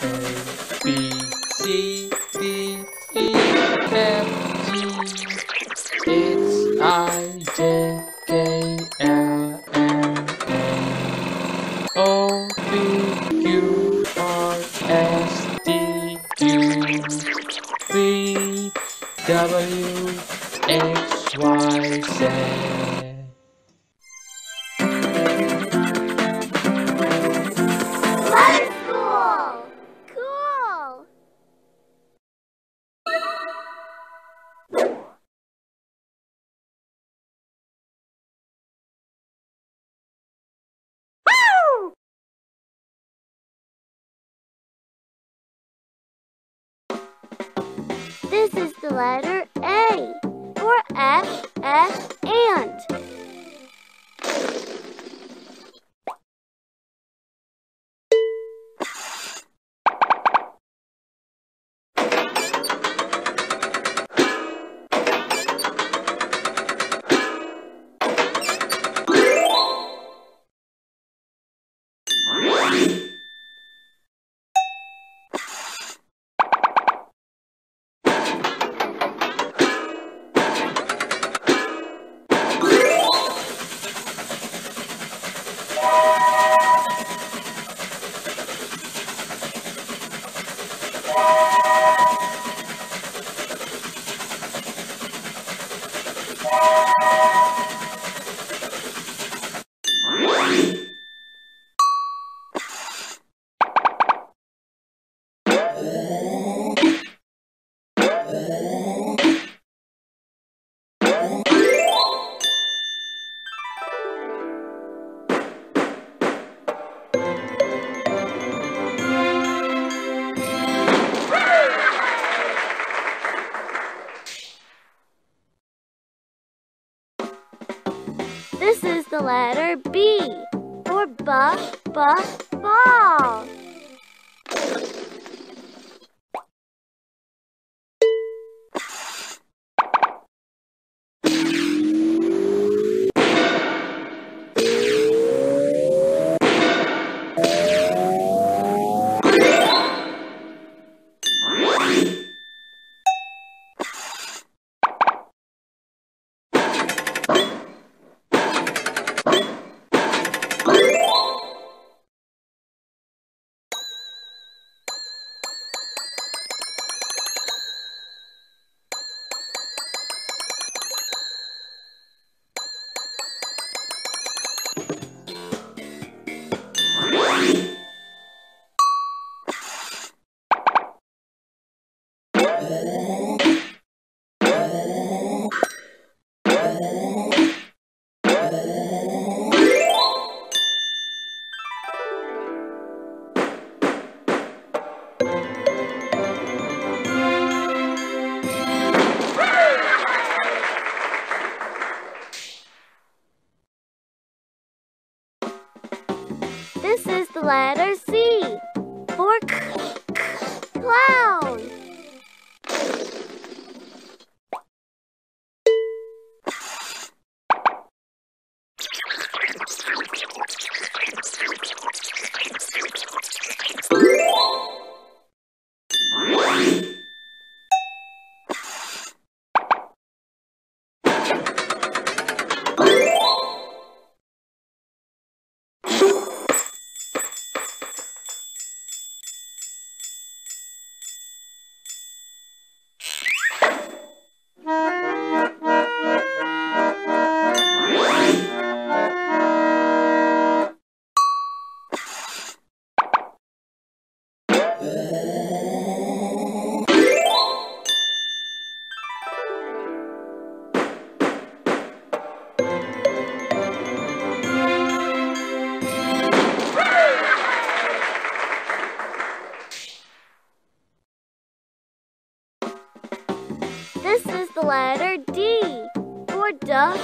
WXYZ. This is the letter A for F, and. This is the letter B for ball. This is the letter C for clown. This is the letter D for doll.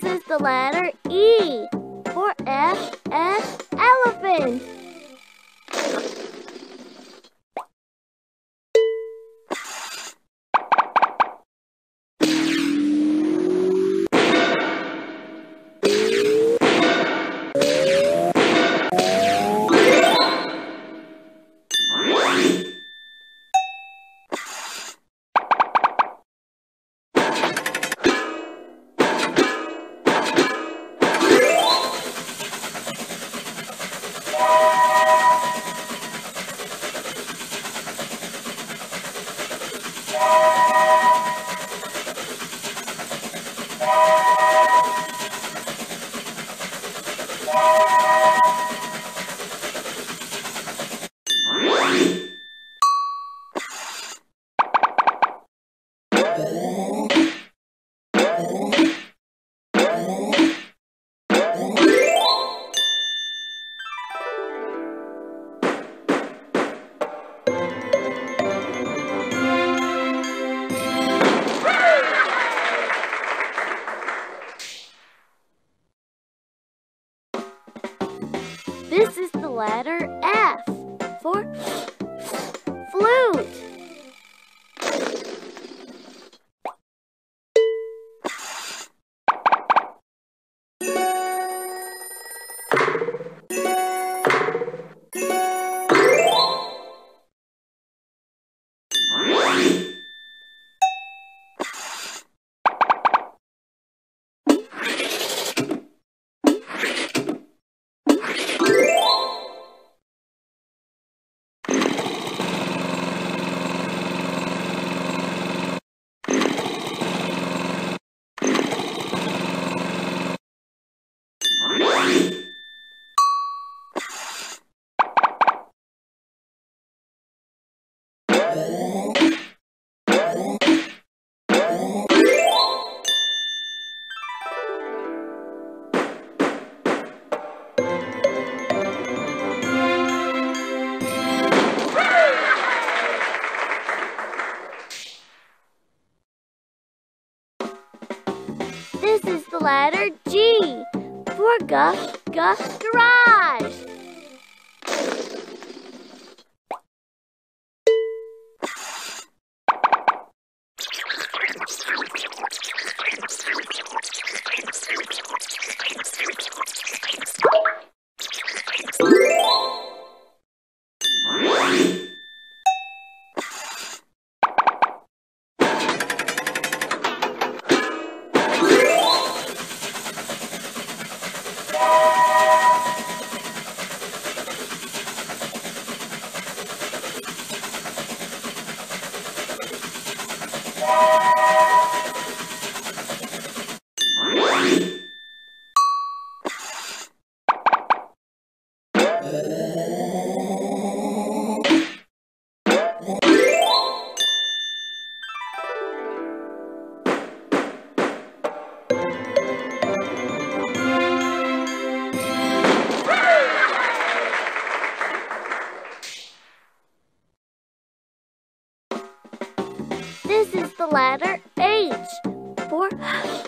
This is the letter E for F as elephant. This is the letter F for flute. This is the letter G for garage. This is the letter H for house.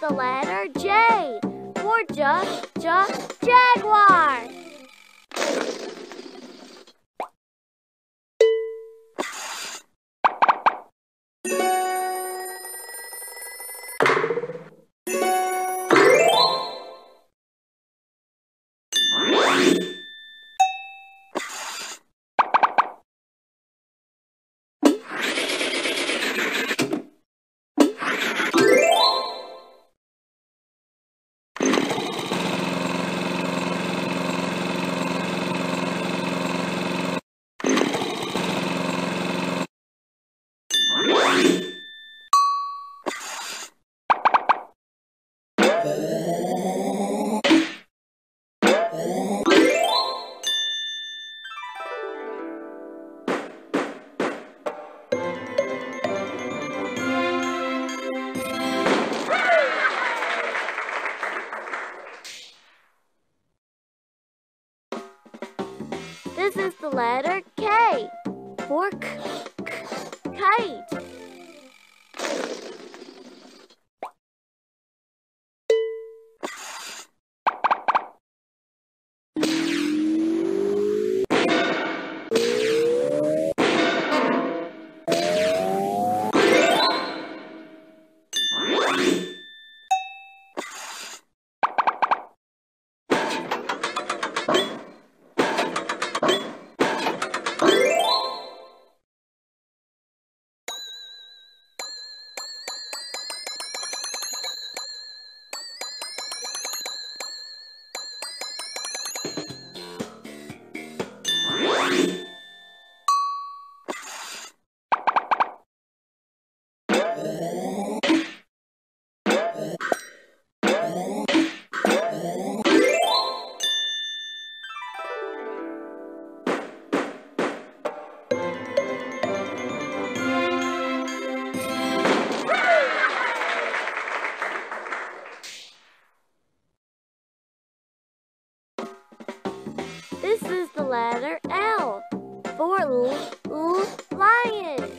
the letter J for jaguar. This is the letter K for kite. This is the letter L for lion.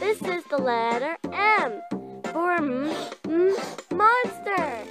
This is the letter M for monster.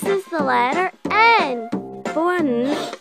This is the letter N for net.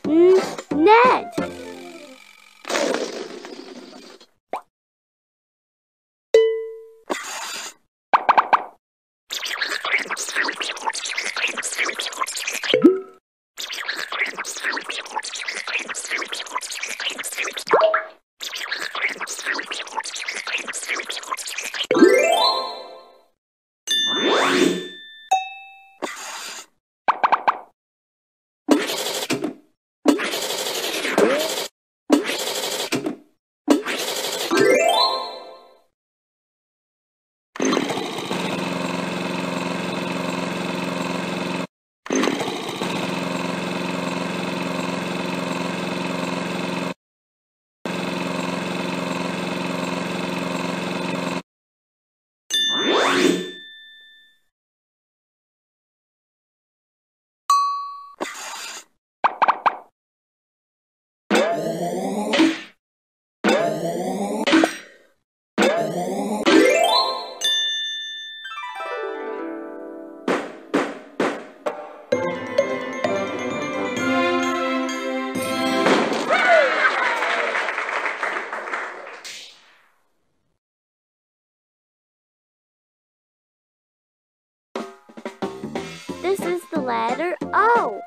This is the letter O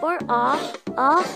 for octopus.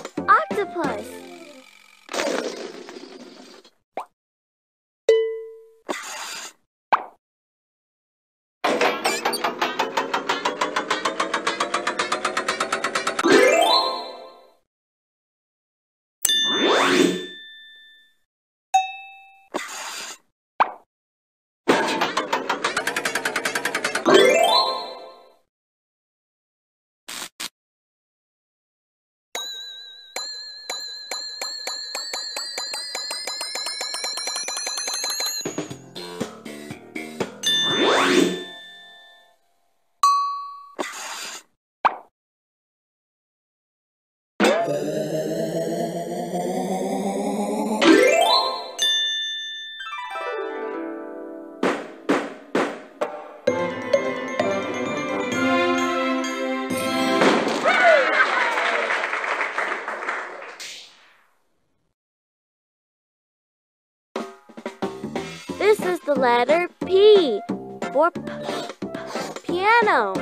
This is the letter P for piano.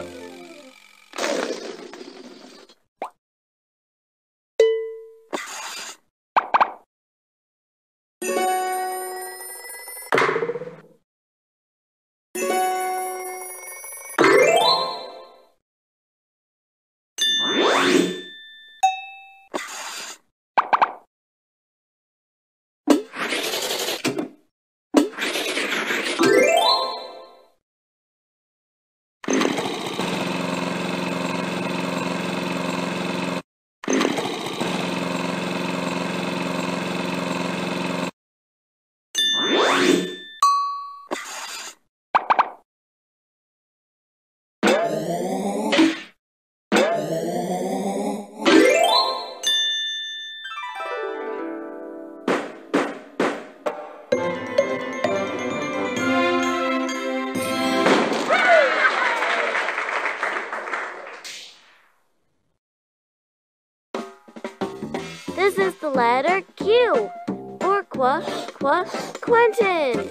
This is the letter Q for Quentin.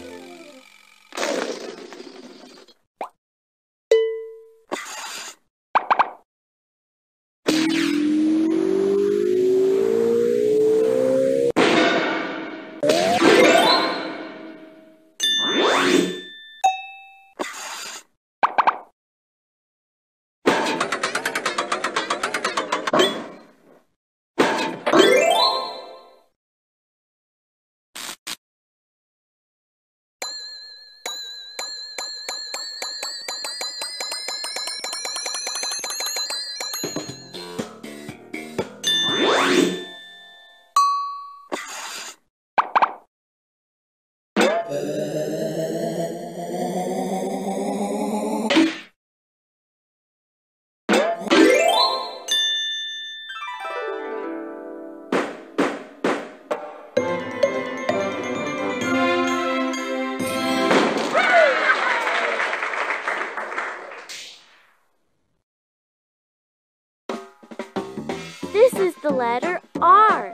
the letter R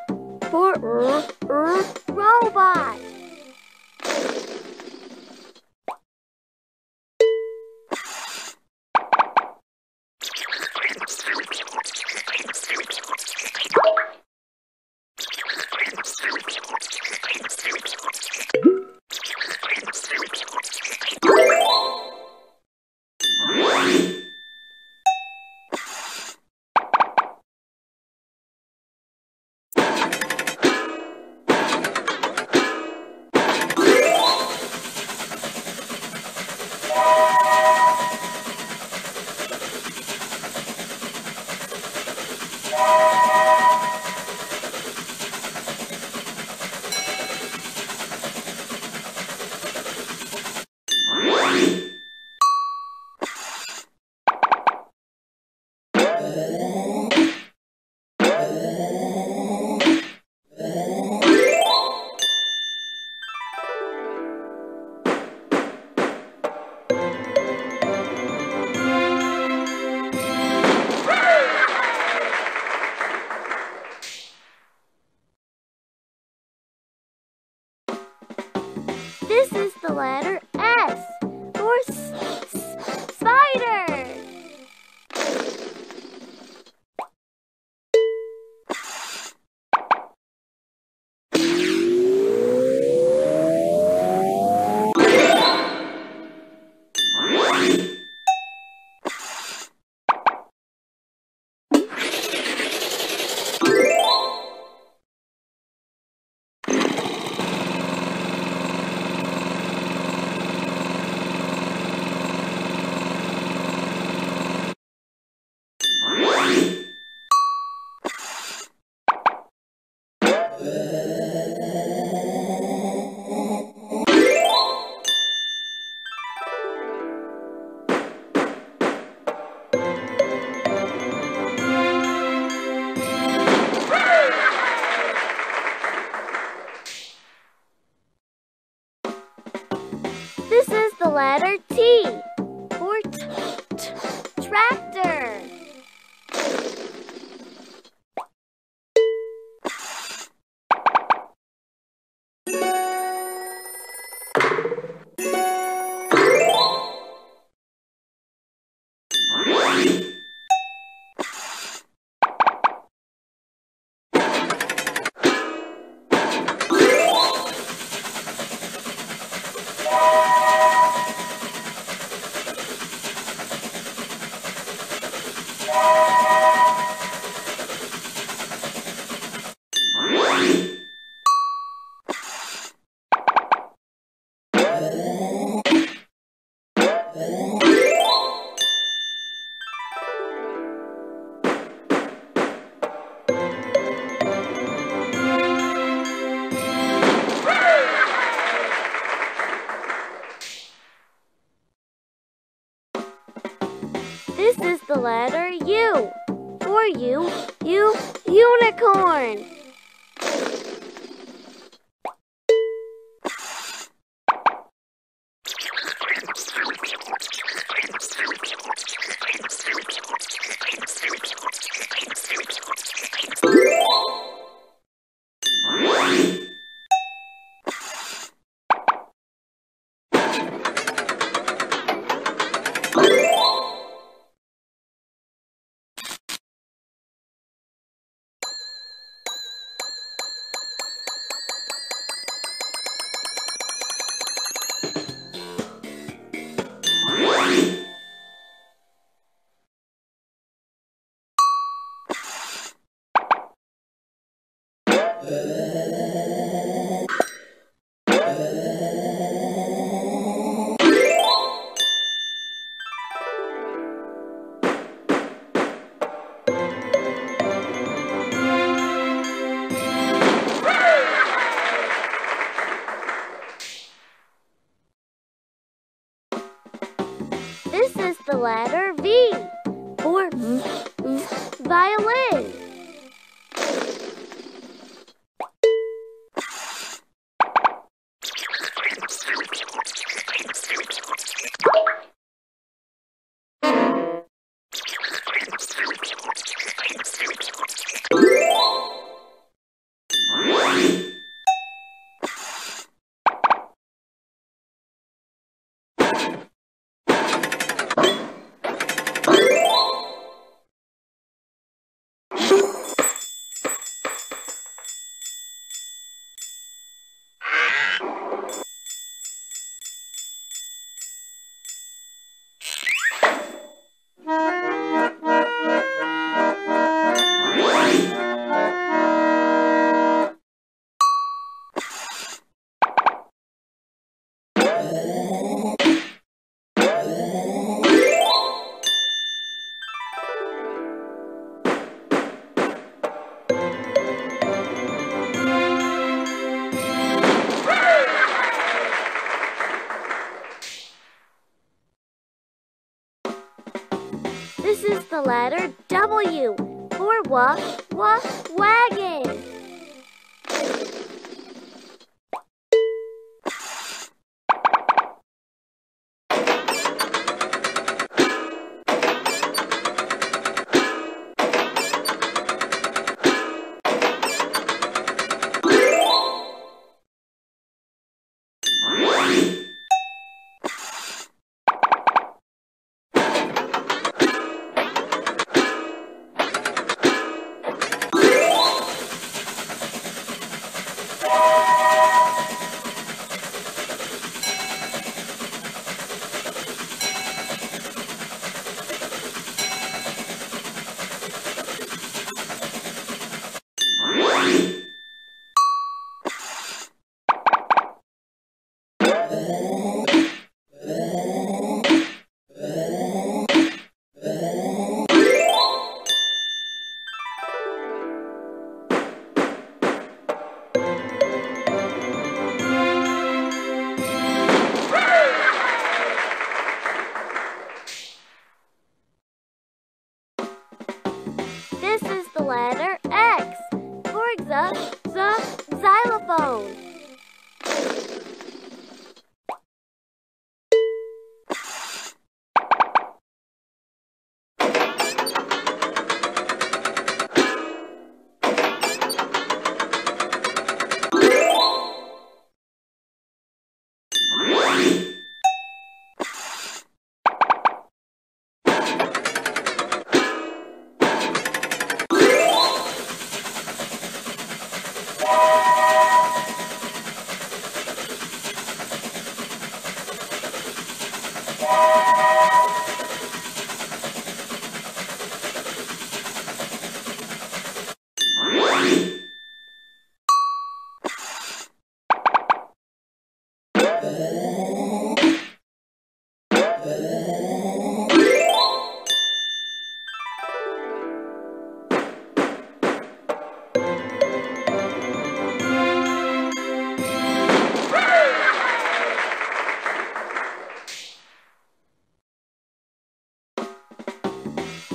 for robot. This is the letter S for spider. The letter T for tractor. This is the letter U for unicorn. This is the letter V for violin. This is the letter W for wagon. Letter X for xylophone.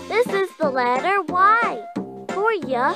This is the letter Y for yo-yo.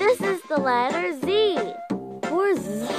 This is the letter Z for Z.